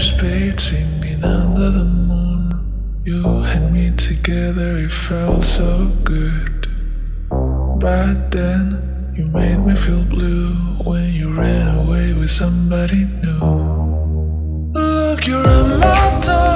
spade, singing under the moon. You and me together, it felt so good. But then, you made me feel blue when you ran away with somebody new. Look, you're on my door.